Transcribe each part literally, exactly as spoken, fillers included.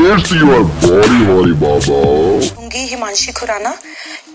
It's your body body बाबा। होंगी हिमांशी खुराना,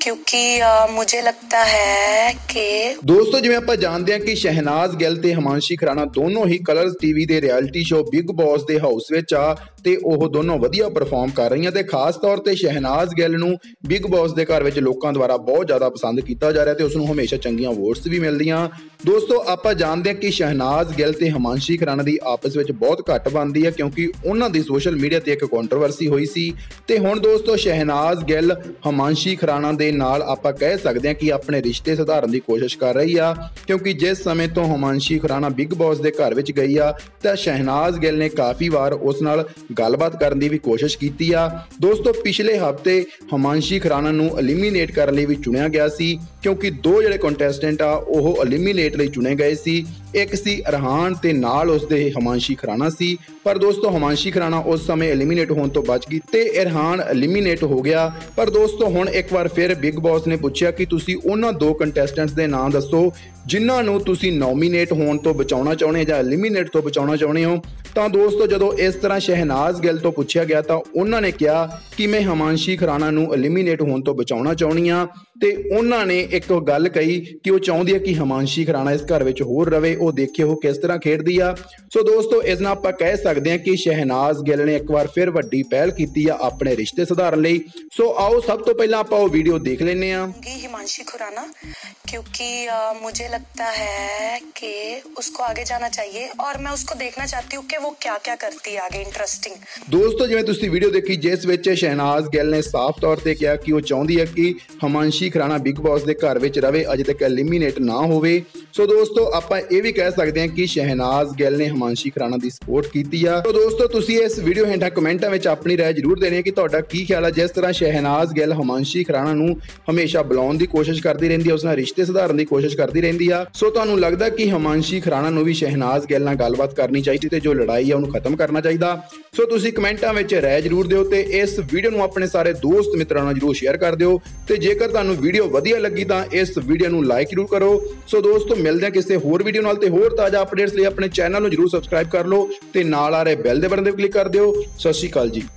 क्योंकि आ, मुझे लगता है कि दोस्तों जिवें आप जानते हैं कि शहनाज गिल ते हिमांशी खुराना दोनों ही कलर्स टीवी दे रियलिटी शो बिग बॉस दे हाउस विच आ ते ओह दोनों वधिया परफॉर्म कर रही हैं ते खास तौर ते शहनाज गिल नूं बिग बॉस दे घर विच लोकां द्वारा बहुत ज़्यादा पसंद किया जा रहा है ते उसनूं हमेशा चंगियां वोट्स भी मिलदियां। दोस्तों आप जानते हैं कि शहनाज गिल ते हिमांशी खुराना दी आपस विच बहुत घट बनदी है क्योंकि उन्हां दी सोशल मीडिया ते एक कॉन्ट्रोवर्सी हुई सी ते हुण दोस्तों शहनाज गिल हिमांशी खुराना दे नाल आपां कह सकते हैं कि अपने रिश्ते सुधारन की कोशिश कर रही है क्योंकि जिस समय तो हिमांशी खुराना बिग बॉस के घर विच गई आ तो शहनाज गिल ने काफ़ी बार उस नाल गलबात करने की भी कोशिश की आ। दोस्तों पिछले हफ्ते हिमांशी खुराना नूं एलिमीनेट करने लिए भी चुनिया गया सी क्योंकि दो जिहड़े कंटेस्टेंट आ वो एलिमीनेट लिए चुने गए सी, एक सी अरहान ते नाल उसदे हिमांशी खुराना सी। पर दोस्तों हिमांशी खुराना उस समय एलिमीनेट होने तो बच गई ते अरहान एलिमीनेट हो गया। पर दोस्तों हुण एक बार फिर बिग बॉस ने पूछा कि तुसी उन्हां दो कंटेस्टेंट्स दे नाम दसो जिन्हां नूं तुसी नॉमीनेट होने तो बचाना चाहुंदे जां एलिमीनेट तो बचाना चाहुंदे हो। तो दोस्तों जदों इस तरह शहनाज गिल तो पूछा गया तो उन्होंने कहा कि मैं हिमांशी खुराना नूं एलिमीनेट होने तो बचाना चाहुंदी हाँ ते उन्होंने एक गल कही कि वो चाहुंदी है कि हिमांशी खुराना इस घर विच होर रवे, वो देखे हो किस तरह खेडदी आ। सो दोस्तों इस नाल आपां कह सकते हैं कि शहनाज गिल ने एक बार फिर वड्डी पहल की आ अपने रिश्ते सुधारन लई। सो आओ सब तो पहला आपां वो वीडियो देख लैने आ। हिमांशी खुराना, क्योंकि आ, मुझे लगता है कि उसको आगे जाना चाहिए और मैं उसको देखना चाहती हूँ कि वो क्या क्या करती है आगे इंटरेस्टिंग। दोस्तों जिवें तुसीं वीडियो देखी जिस विच शहनाज गिल ने साफ तौर पर कहा कि वो चाहती है कि हिमांशी खुराना बिग बॉस के घर विच रवे, अजे तक एलिमीनेट ना होवे। सो दोस्तों आपां ये भी कह सकते हैं कि शहनाज गिल ने हिमांशी खुराना की सपोर्ट की आ। तो दोस्तों तुसीं इस वीडियो हेठां कमेंटां विच अपनी राय जरूर देनी है कि तुहाडा की ख्याल है जिस तरह शहनाज गिल हिमांशी खुराना नूं हमेशा बुलाउण दी कोशिश करती रहिंदी है, उस नाल रिश्ते सुधारन की कोशिश करती रहिंदी आ। सो तुहानूं लगदा कि हिमांशी खुराना नूं भी शहनाज गिल नाल गलबात करनी चाहिए ते जो लड़ाई है उहनूं खत्म करना चाहिए। सो तुसीं कमेंटां विच राय जरूर दिओ ते इस वीडियो नूं अपने सारे दोस्त मित्रां नाल जरूर शेयर कर दिओ ते जेकर तुहानूं वीडियो वधिया लगी तां इस वीडियो नूं लाइक जरूर करो। सो दोस्तों मिलते हैं किसी होर वीडियो नाल ते होर ताज़ा अपडेट्स लिए अपने चैनल नूं जरूर सबसक्राइब कर लो ते नाल आ रहे बैल दे बटन ते क्लिक कर दिओ। सत श्री अकाल जी।